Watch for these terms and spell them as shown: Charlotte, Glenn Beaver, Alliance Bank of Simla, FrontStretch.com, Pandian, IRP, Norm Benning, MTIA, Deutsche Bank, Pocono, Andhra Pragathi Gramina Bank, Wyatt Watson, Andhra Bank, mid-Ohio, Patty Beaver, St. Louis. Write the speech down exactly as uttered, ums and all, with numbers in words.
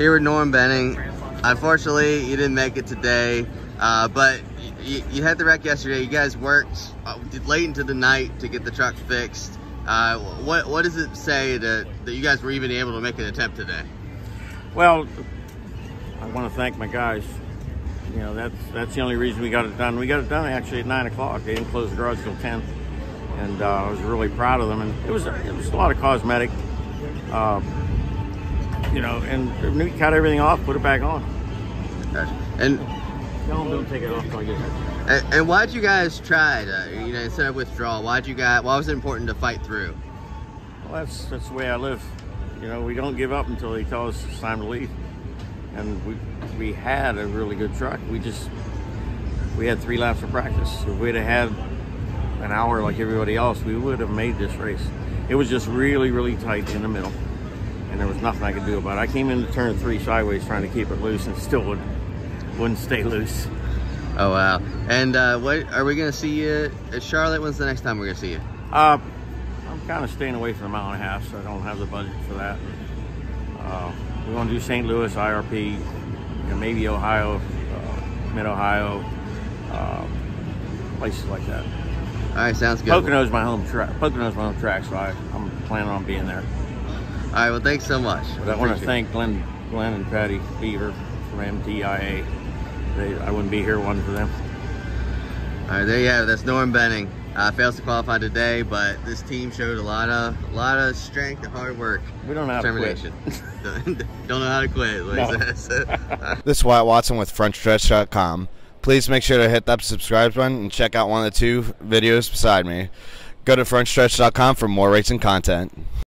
here with Norm Benning. Unfortunately, you didn't make it today, uh, but you, you had the wreck yesterday. You guys worked late into the night to get the truck fixed. Uh, what what does it say that, that you guys were even able to make an attempt today? Well, I want to thank my guys. You know, that's that's the only reason we got it done. We got it done actually at nine o'clock. They didn't close the garage till ten, and uh, I was really proud of them. And it was it was a lot of cosmetic, uh, you know. And we cut everything off, put it back on. Gotcha. And tell them don't take it off till I get there. And, and why'd you guys try to, you know, instead of withdrawal? Why'd you guys? Why was it important to fight through? Well, that's that's the way I live. You know, we don't give up until they tell us it's time to leave. And we we had a really good truck. We just we had three laps of practice. If we'd have had an hour like everybody else, we would have made this race. It was just really, really tight in the middle, and there was nothing I could do about it. I came into turn three sideways trying to keep it loose, and still wouldn't wouldn't stay loose. Oh wow! And uh, what are we gonna see you at Charlotte? When's the next time we're gonna see you? Uh, I'm kind of staying away from a mile and a half, so I don't have the budget for that. Uh, We're going to do Saint Louis, I R P, and maybe Ohio, uh, mid-Ohio, uh, places like that. All right, sounds good. Pocono is my home track. Pocono is my home track, so I, I'm planning on being there. All right, well, thanks so much. But I want to thank Glenn, Glenn and Patty Beaver from M T I A. They, I wouldn't be here one for them. All right, there you have it. That's Norm Benning. Uh, fails to qualify today, but this team showed a lot of a lot of strength and hard work. We don't know how to quit. Don't know how to quit. No. This is Wyatt Watson with front stretch dot com. Please make sure to hit that subscribe button and check out one of the two videos beside me. Go to front stretch dot com for more racing content.